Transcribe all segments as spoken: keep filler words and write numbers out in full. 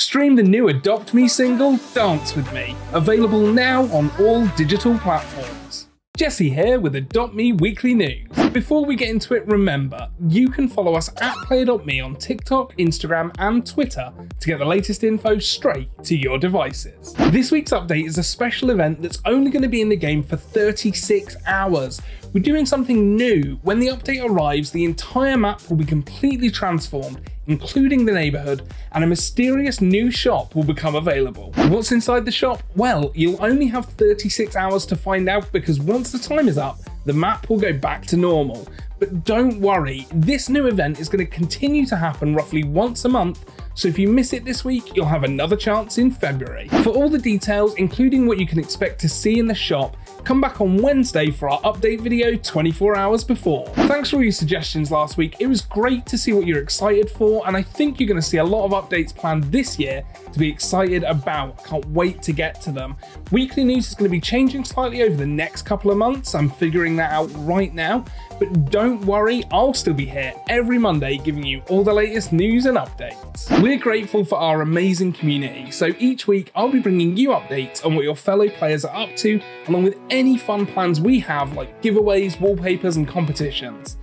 Stream the new Adopt Me single, Dance With Me, available now on all digital platforms. Jesse here with Adopt Me Weekly News. Before we get into it, remember, you can follow us at PlayAdoptMe on TikTok, Instagram and Twitter to get the latest info straight to your devices. This week's update is a special event that's only going to be in the game for thirty-six hours. We're doing something new. When the update arrives, the entire map will be completely transformed, including the neighborhood, and a mysterious new shop will become available. What's inside the shop? Well, you'll only have thirty-six hours to find out, because once the time is up, the map will go back to normal. But don't worry, this new event is going to continue to happen roughly once a month, so if you miss it this week, you'll have another chance in February. For all the details, including what you can expect to see in the shop, come back on Wednesday for our update video twenty-four hours before. Thanks for all your suggestions last week. It was great to see what you're excited for, and I think you're going to see a lot of updates planned this year to be excited about. Can't wait to get to them. Weekly news is going to be changing slightly over the next couple of months. I'm figuring that out right now, but don't worry, I'll still be here every Monday giving you all the latest news and updates. We're grateful for our amazing community, so each week I'll be bringing you updates on what your fellow players are up to, along with any fun plans we have like giveaways, wallpapers and competitions.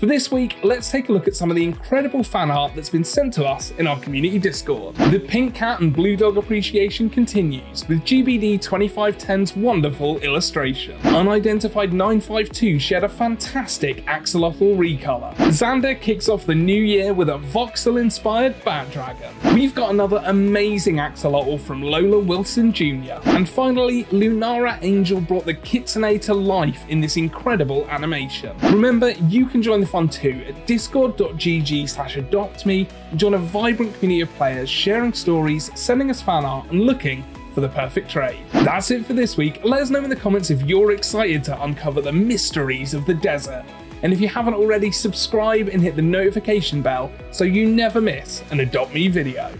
For this week, let's take a look at some of the incredible fan art that's been sent to us in our community Discord. The pink cat and blue dog appreciation continues with G B D twenty-five ten's wonderful illustration. Unidentified nine five two shared a fantastic axolotl recolor. Xander kicks off the new year with a voxel-inspired Bat-Dragon. We've got another amazing axolotl from Lola Wilson Junior And finally, Lunara Angel brought the kitsune to life in this incredible animation. Remember, you can join the fun too at discord dot g g slash adopt me and join a vibrant community of players sharing stories, sending us fan art and looking for the perfect trade. That's it for this week. Let us know in the comments if you're excited to uncover the mysteries of the desert. And if you haven't already, subscribe and hit the notification bell so you never miss an Adopt Me video.